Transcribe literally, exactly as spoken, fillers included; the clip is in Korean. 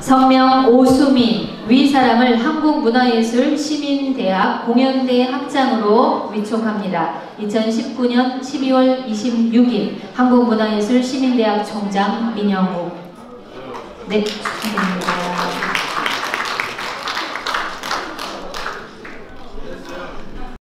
성명 오수민, 위 사람을 한국문화예술시민대학 공연대 학장으로 위촉합니다. 이천십구 년 십이월 이십육일 한국문화예술시민대학 총장 민영욱. 네, 축하드립니다.